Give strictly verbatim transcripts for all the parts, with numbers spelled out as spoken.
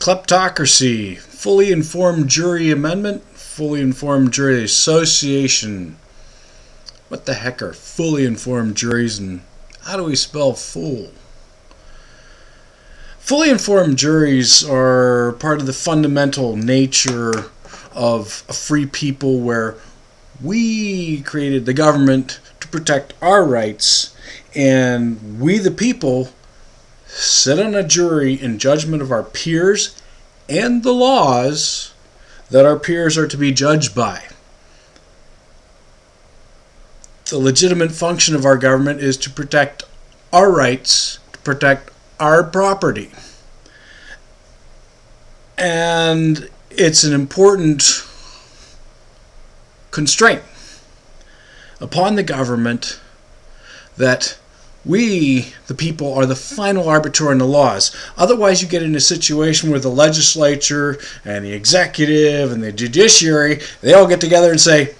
Kleptocracy, Fully Informed Jury Amendment, Fully Informed Jury Association. What the heck are fully informed juries, and how do we spell fool? Fully informed juries are part of the fundamental nature of a free people, where we created the government to protect our rights, and we the people sit on a jury in judgment of our peers and the laws that our peers are to be judged by. The legitimate function of our government is to protect our rights, to protect our property. And it's an important constraint upon the government that we, the people, are the final arbiter in the laws. Otherwise, you get in a situation where the legislature and the executive and the judiciary, they all get together and say,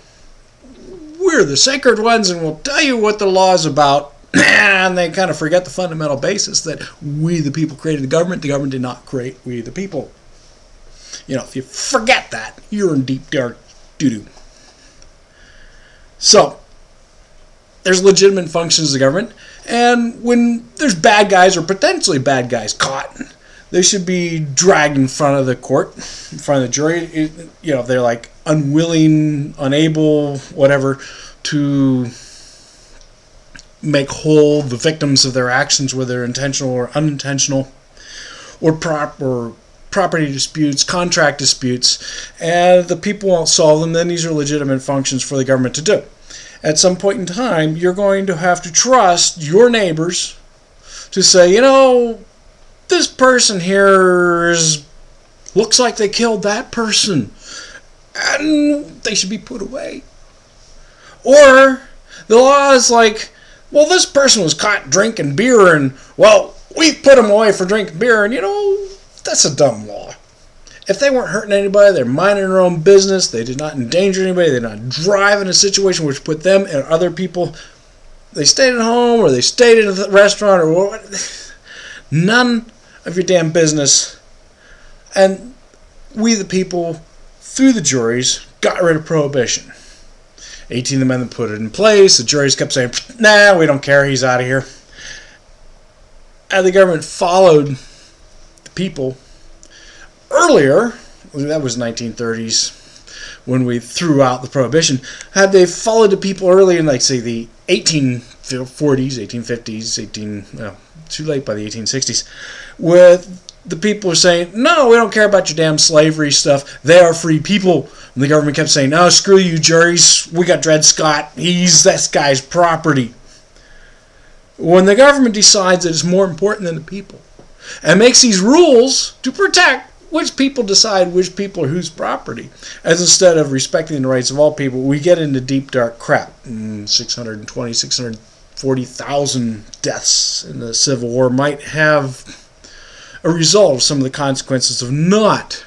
we're the sacred ones and we'll tell you what the law is about. And they kind of forget the fundamental basis that we, the people, created the government. The government did not create we, the people. You know, if you forget that, you're in deep, dark doo-doo. So, there's legitimate functions of the government, and when there's bad guys or potentially bad guys caught, they should be dragged in front of the court, in front of the jury. You know, they're like unwilling, unable, whatever, to make whole the victims of their actions, whether intentional or unintentional, or prop or property disputes, contract disputes, and the people won't solve them. Then these are legitimate functions for the government to do. At some point in time, you're going to have to trust your neighbors to say, you know, this person here is, looks like they killed that person, and they should be put away. Or the law is like, well, this person was caught drinking beer, and, well, we put them away for drinking beer, and, you know, that's a dumb law. If they weren't hurting anybody, they're minding their own business, they did not endanger anybody, they did not drive in a situation which put them and other people, they stayed at home or they stayed at the restaurant or what, none of your damn business. And we the people, through the juries, got rid of prohibition. eighteenth Amendment put it in place, the juries kept saying, nah, we don't care, he's out of here. And the government followed the people. Earlier, that was nineteen thirties, when we threw out the prohibition. Had they followed the people early in, like, say, the eighteen forties, eighteen fifties, eighteen, well, too late by the eighteen sixties, where the people were saying, no, we don't care about your damn slavery stuff. They are free people. And the government kept saying, no, screw you, juries. We got Dred Scott. He's this guy's property. When the government decides that it's more important than the people and makes these rules to protect which people decide which people are whose property, as instead of respecting the rights of all people, we get into deep, dark crap. six hundred twenty, six hundred forty thousand deaths in the Civil War might have a result of some of the consequences of not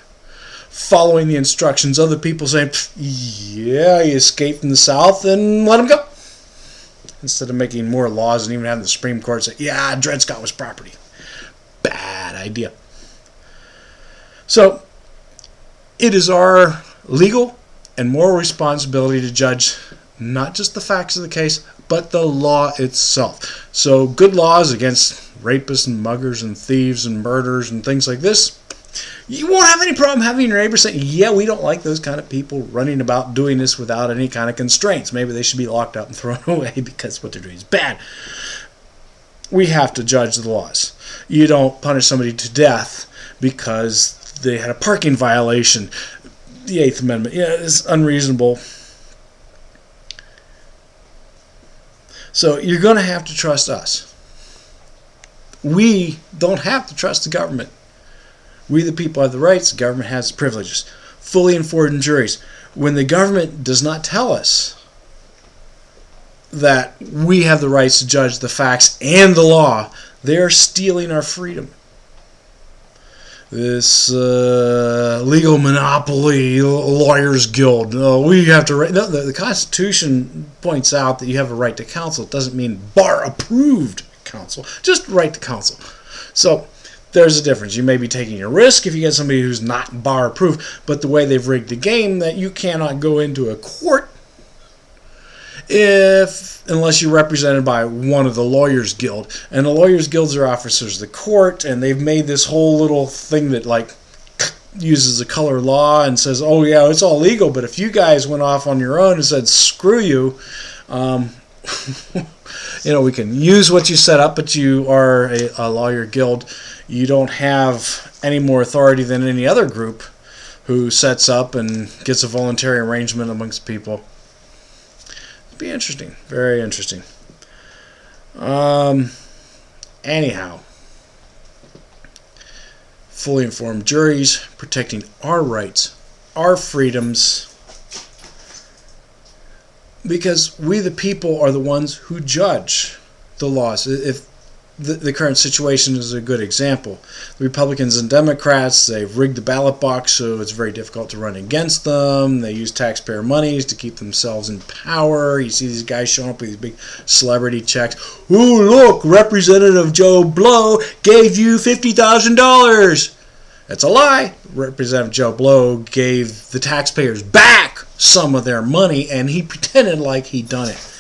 following the instructions. Other people saying, yeah, you escaped from the South and let them go, instead of making more laws and even having the Supreme Court say, yeah, Dred Scott was property. Bad idea. So, it is our legal and moral responsibility to judge not just the facts of the case, but the law itself. So, good laws against rapists and muggers and thieves and murderers and things like this, you won't have any problem having your neighbors say, yeah, we don't like those kind of people running about doing this without any kind of constraints. Maybe they should be locked up and thrown away because what they're doing is bad. We have to judge the laws. You don't punish somebody to death because they had a parking violation. The eighth Amendment, yeah, it's unreasonable. So you're going to have to trust us. We don't have to trust the government. We the people have the rights, the government has the privileges. Fully informed juries. When the government does not tell us that we have the rights to judge the facts and the law, they're stealing our freedom. This uh, legal monopoly, lawyers guild. No, we have to. No, the, the Constitution points out that you have a right to counsel. It doesn't mean bar approved counsel, just right to counsel. So there's a difference. You may be taking a risk if you get somebody who's not bar-proof, but the way they've rigged the game, that you cannot go into a court if unless you're represented by one of the lawyers guild, and the lawyers guilds are officers of the court, and they've made this whole little thing that like uses the color law and says, oh yeah, it's all legal, but if you guys went off on your own and said screw you, um, you know, we can use what you set up, but you are a, a lawyer guild. You don't have any more authority than any other group who sets up and gets a voluntary arrangement amongst people. It'd be interesting, very interesting. Um, anyhow, fully informed juries protecting our rights, our freedoms, because we the people are the ones who judge the laws. If the, the current situation is a good example, the Republicans and Democrats, they've rigged the ballot box so it's very difficult to run against them. They use taxpayer monies to keep themselves in power. You see these guys showing up with these big celebrity checks. Ooh, look, Representative Joe Blow gave you fifty thousand dollars. That's a lie. Representative Joe Blow gave the taxpayers back some of their money, and he pretended like he'd done it.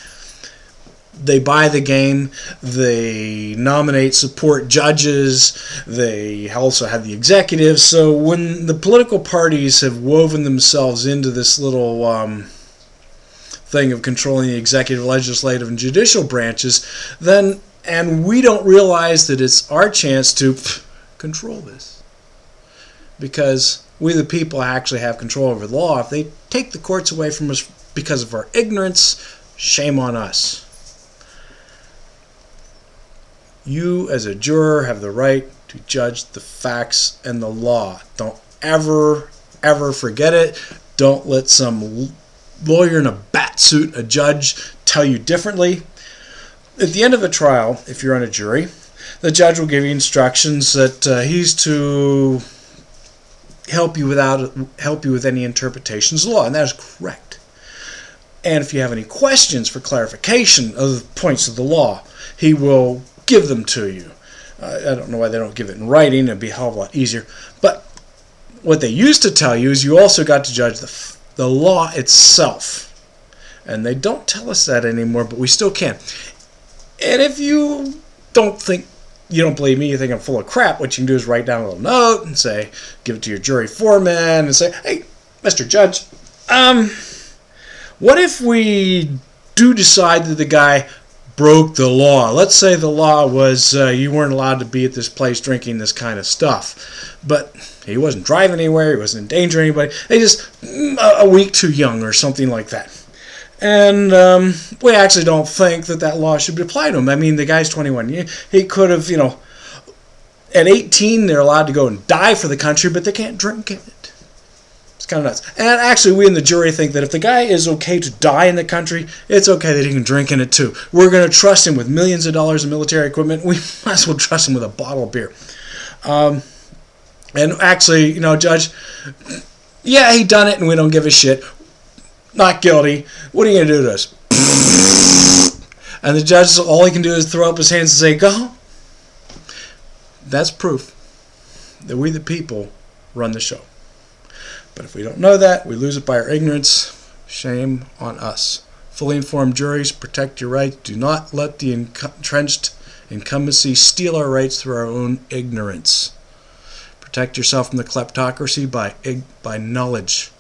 They buy the game. They nominate support judges. They also have the executives. So when the political parties have woven themselves into this little um, thing of controlling the executive, legislative, and judicial branches, then and we don't realize that it's our chance to pff, control this, because we the people actually have control over the law. If they take the courts away from us because of our ignorance, shame on us. You as a juror have the right to judge the facts and the law. Don't ever, ever forget it. Don't let some lawyer in a bat suit, a judge, tell you differently. At the end of a trial, if you're on a jury, the judge will give you instructions that uh, he's to help you without help you with any interpretations of the law, and that is correct. And if you have any questions for clarification of the points of the law, he will give them to you. Uh, I don't know why they don't give it in writing. It'd be a hell of a lot easier. But what they used to tell you is you also got to judge the the law itself, and they don't tell us that anymore. But we still can. And if you don't think you don't believe me, you think I'm full of crap, what you can do is write down a little note and say, give it to your jury foreman and say, hey, Mister Judge, um, what if we do decide that the guy broke the law? Let's say the law was uh, you weren't allowed to be at this place drinking this kind of stuff, but he wasn't driving anywhere, he wasn't endangering anybody, he just a week too young or something like that. And um, we actually don't think that that law should be applied to him. I mean, the guy's twenty-one. He could have, you know, at eighteen, they're allowed to go and die for the country, but they can't drink in it. It's kind of nuts. And actually, we in the jury think that if the guy is okay to die in the country, it's okay that he can drink in it too. We're going to trust him with millions of dollars in military equipment. We might as well trust him with a bottle of beer. Um, and actually, you know, Judge, yeah, he done it, and we don't give a shit. Not guilty. What are you going to do to us? And the judge, all he can do is throw up his hands and say, go home. That's proof that we the people run the show. But if we don't know that, we lose it by our ignorance. Shame on us. Fully informed juries, protect your rights. Do not let the entrenched incumbency steal our rights through our own ignorance. Protect yourself from the kleptocracy by, by knowledge.